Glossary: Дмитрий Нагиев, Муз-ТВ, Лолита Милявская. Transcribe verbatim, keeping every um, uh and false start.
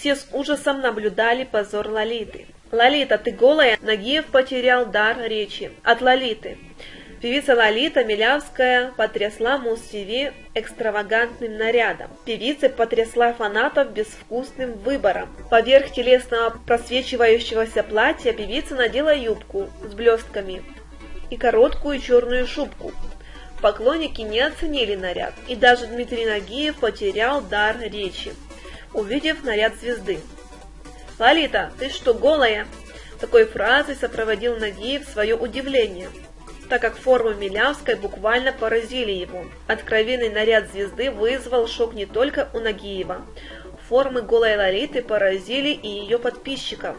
все с ужасом наблюдали позор Лолиты. «Лолита, ты голая?» Нагиев потерял дар речи. От Лолиты. Певица Лолита Милявская потрясла муз-тв экстравагантным нарядом. Певица потрясла фанатов безвкусным выбором. Поверх телесного просвечивающегося платья певица надела юбку с блестками и короткую черную шубку. Поклонники не оценили наряд, и даже Дмитрий Нагиев потерял дар речи, увидев наряд звезды. «Лолита, ты что, голая?» Такой фразой сопроводил Нагиев свое удивление, так как формы Милявской буквально поразили его. Откровенный наряд звезды вызвал шок не только у Нагиева. Формы голой Лолиты поразили и ее подписчиков.